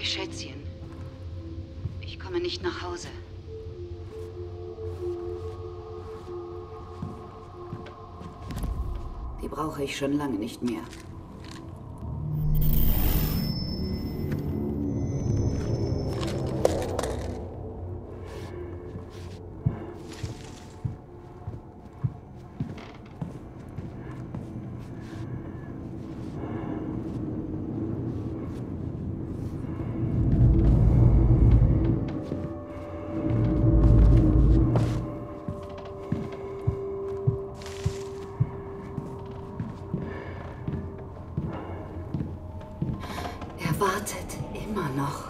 Schätzchen, ich komme nicht nach Hause. Die brauche ich schon lange nicht mehr. Wartet immer noch.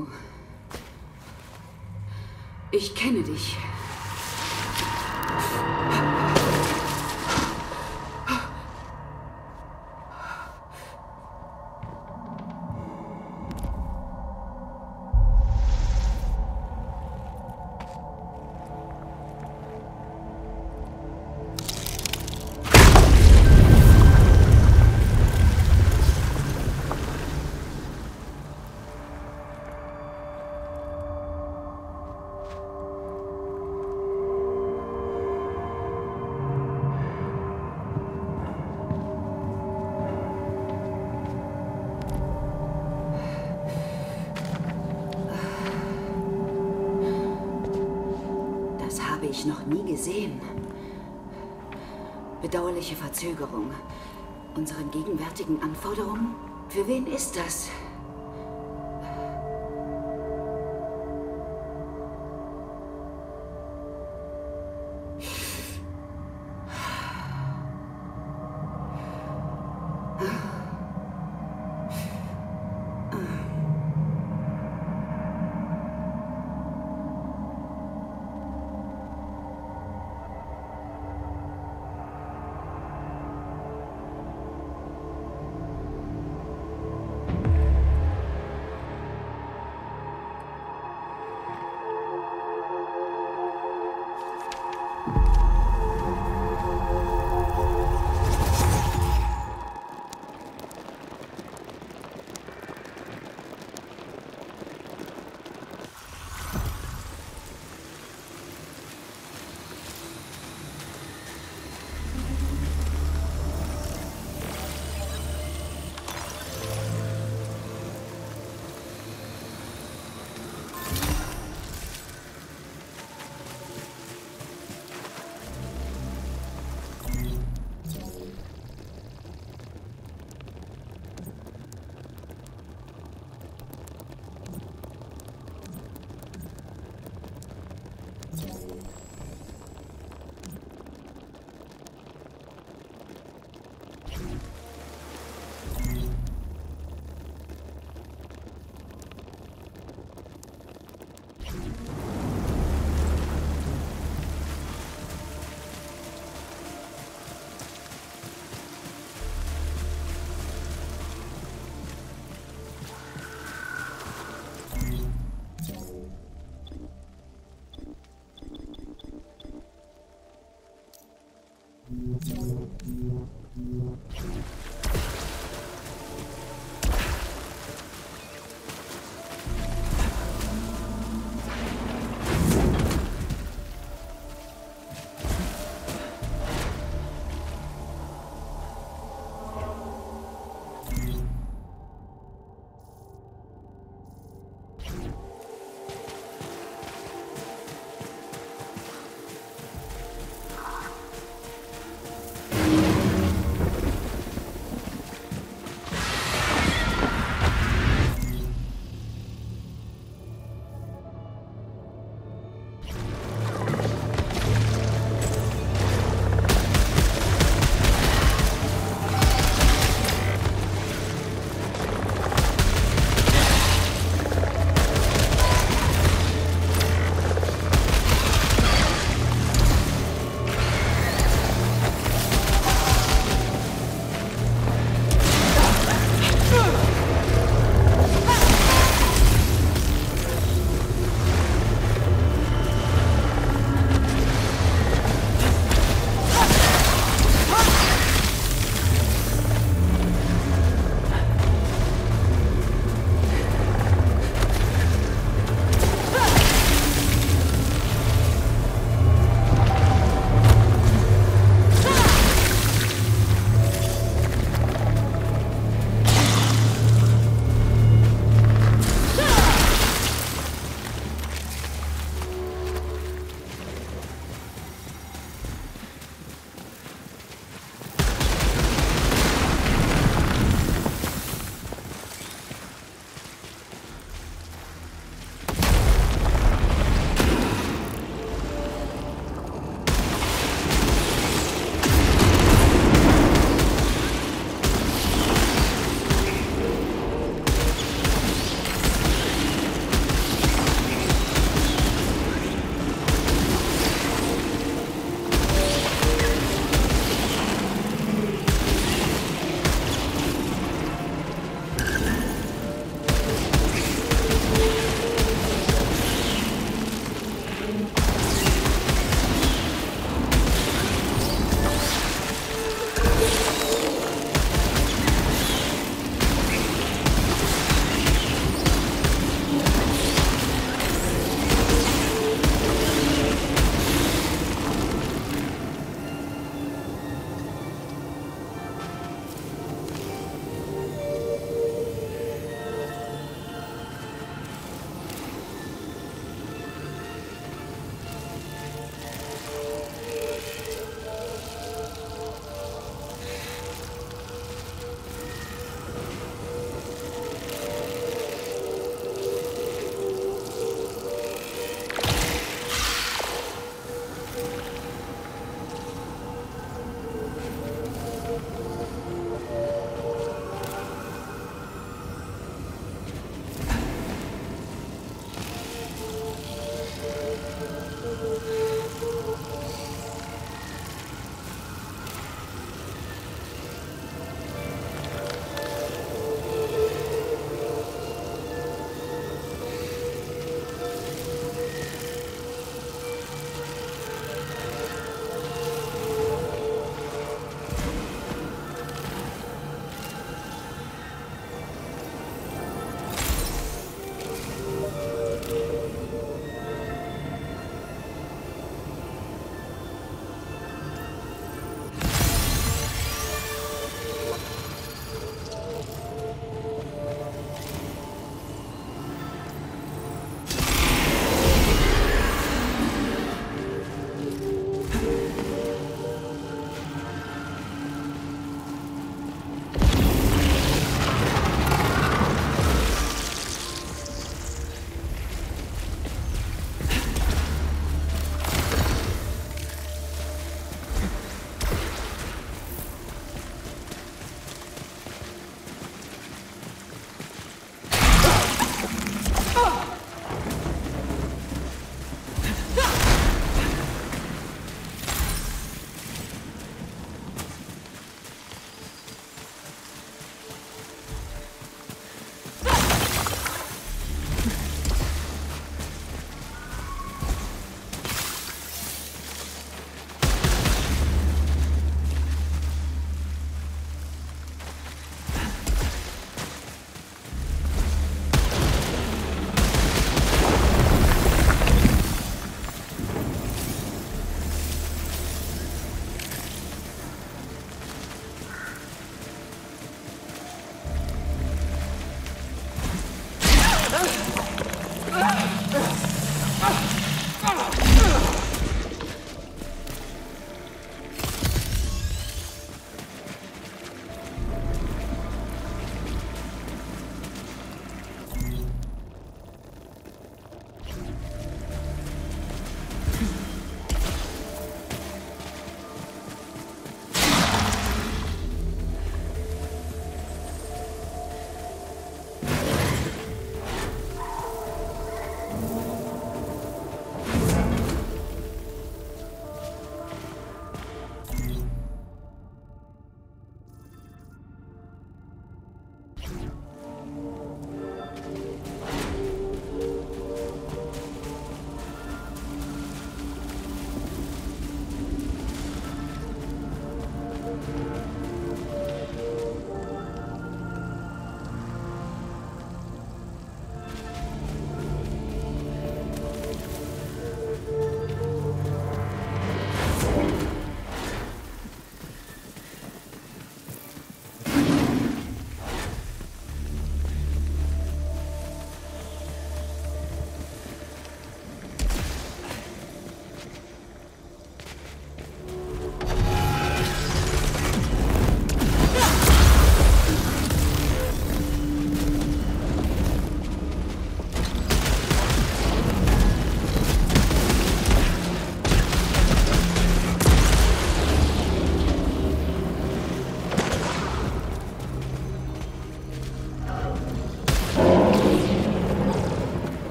Verfügung. Ich kenne dich. Ich noch nie gesehen. Bedauerliche Verzögerung. Unseren gegenwärtigen Anforderungen? Für wen ist das?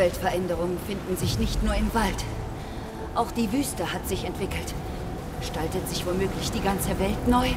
Umweltveränderungen finden sich nicht nur im Wald. Auch die Wüste hat sich entwickelt. Gestaltet sich womöglich die ganze Welt neu?